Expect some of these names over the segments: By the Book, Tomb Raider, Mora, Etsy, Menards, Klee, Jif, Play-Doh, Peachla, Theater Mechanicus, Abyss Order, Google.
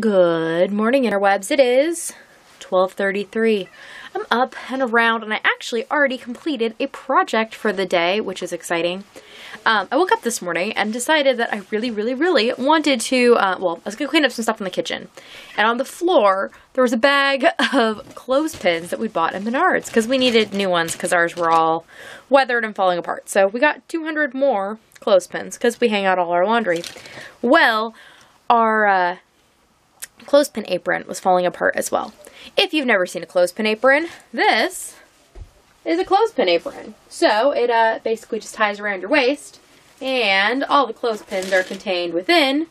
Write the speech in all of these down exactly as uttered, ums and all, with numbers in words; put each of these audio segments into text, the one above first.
Good morning, interwebs. It is twelve thirty-three. I'm up and around, and I actually already completed a project for the day, which is exciting. Um, I woke up this morning and decided that I really, really, really wanted to, uh, well, I was going to clean up some stuff in the kitchen. And on the floor, there was a bag of clothespins that we bought in Menards because we needed new ones because ours were all weathered and falling apart. So we got two hundred more clothespins because we hang out all our laundry. Well, our, uh, clothespin apron was falling apart as well. If you've never seen a clothespin apron, this is a clothespin apron. So it uh, basically just ties around your waist, and all the clothespins are contained within,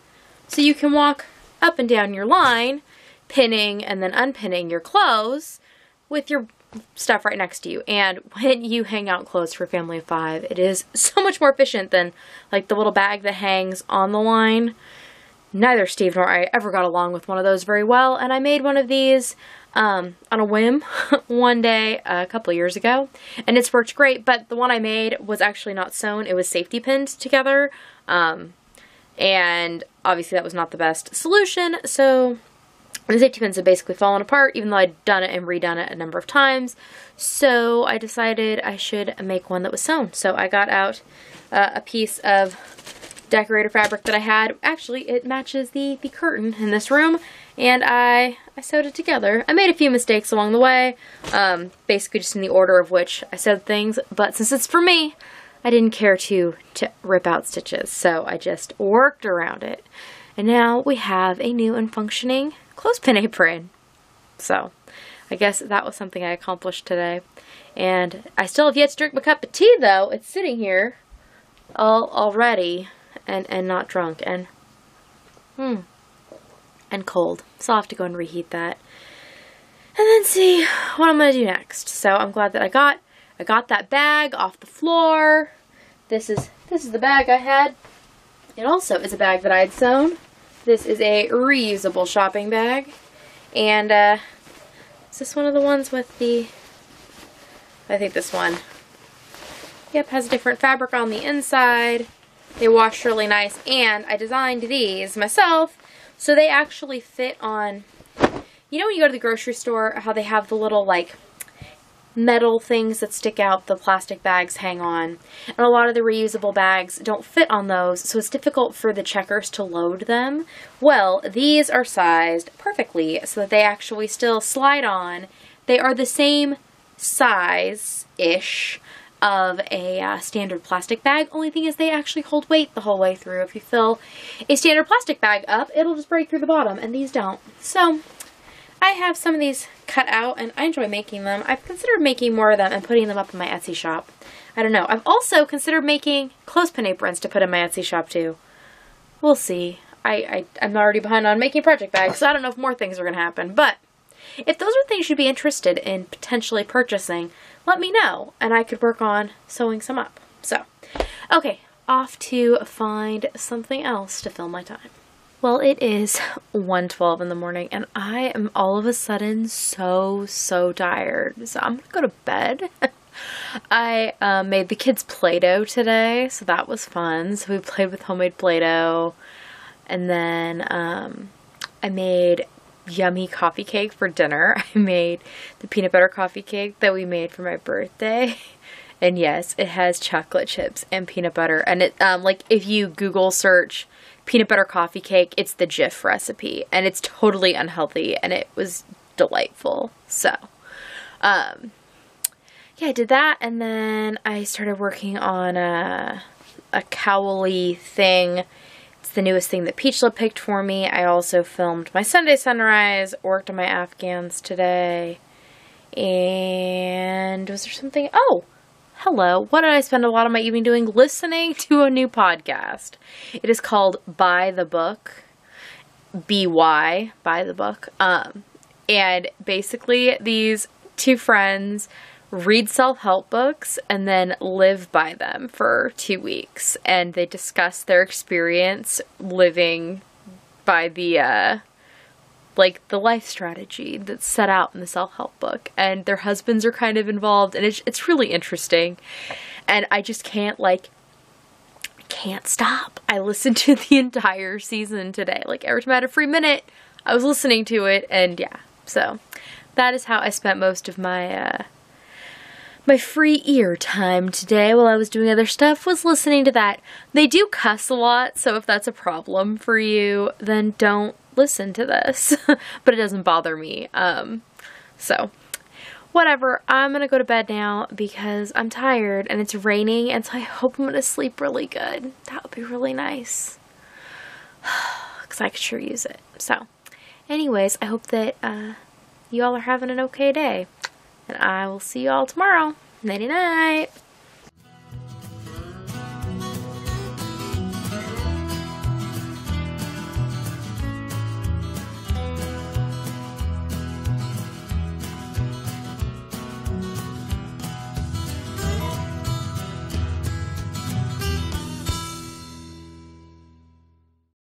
so you can walk up and down your line, pinning and then unpinning your clothes with your stuff right next to you. And when you hang out clothes for a family of five, it is so much more efficient than like the little bag that hangs on the line. Neither Steve nor I ever got along with one of those very well, and I made one of these um, on a whim one day a couple years ago, and it's worked great, but the one I made was actually not sewn. It was safety pinned together, um, and obviously that was not the best solution, so the safety pins had basically fallen apart, even though I'd done it and redone it a number of times, so I decided I should make one that was sewn. So I got out uh, a piece of decorator fabric that I had. Actually, it matches the, the curtain in this room, and I, I sewed it together. I made a few mistakes along the way, um, basically just in the order of which I sewed things, but since it's for me, I didn't care to, to rip out stitches, so I just worked around it. And now we have a new and functioning clothespin apron. So I guess that was something I accomplished today. And I still have yet to drink my cup of tea, though. It's sitting here all already. And, and not drunk, and hmm, and cold. So I'll have to go and reheat that, and then see what I'm gonna do next. So I'm glad that I got I got that bag off the floor. This is this is the bag I had. It also is a bag that I had sewn. This is a reusable shopping bag, and uh, is this one of the ones with the? I think this one. Yep, has a different fabric on the inside. They wash really nice, and I designed these myself, so they actually fit on, you know when you go to the grocery store, how they have the little, like, metal things that stick out, the plastic bags hang on, and a lot of the reusable bags don't fit on those, so it's difficult for the checkers to load them. Well, these are sized perfectly, so that they actually still slide on. They are the same size-ish of a uh, standard plastic bag. Only thing is they actually hold weight the whole way through. If you fill a standard plastic bag up, it'll just break through the bottom, and these don't. So I have some of these cut out, and I enjoy making them. I've considered making more of them and putting them up in my Etsy shop. I don't know. I've also considered making clothespin aprons to put in my Etsy shop too. We'll see. I, I, I'm already behind on making project bags, so I don't know if more things are going to happen, but if those are things you'd be interested in potentially purchasing, let me know, and I could work on sewing some up. So, okay, off to find something else to fill my time. Well, it is one twelve in the morning, and I am all of a sudden so, so tired. So I'm gonna go to bed. I uh, made the kids Play-Doh today, so that was fun. So we played with homemade Play-Doh, and then um, I made yummy coffee cake for dinner. I made the peanut butter coffee cake that we made for my birthday, and yes, it has chocolate chips and peanut butter, and it um like if you Google search peanut butter coffee cake, it's the Jif recipe, and it's totally unhealthy, and it was delightful. So um yeah, I did that, and then I started working on a a cowly thing. The newest thing that Peachla picked for me. I also filmed my Sunday sunrise, worked on my Afghans today, and was there something? Oh, hello. What did I spend a lot of my evening doing? Listening to a new podcast. It is called By the Book, B Y, By the Book, um, and basically these two friends read self-help books and then live by them for two weeks, and they discuss their experience living by the uh like the life strategy that's set out in the self-help book, and their husbands are kind of involved, and it's, it's really interesting, and I just can't like can't stop. I listened to the entire season today. Like every time I had a free minute, I was listening to it, and yeah, so that is how I spent most of my uh, my free ear time today while I was doing other stuff, was listening to that. They do cuss a lot, so if that's a problem for you, then don't listen to this. But it doesn't bother me, um, so whatever. I'm gonna go to bed now because I'm tired and it's raining, and so I hope I'm gonna sleep really good. That would be really nice, because I could sure use it. So anyways, I hope that uh, you all are having an okay day, and I will see you all tomorrow. Nighty night.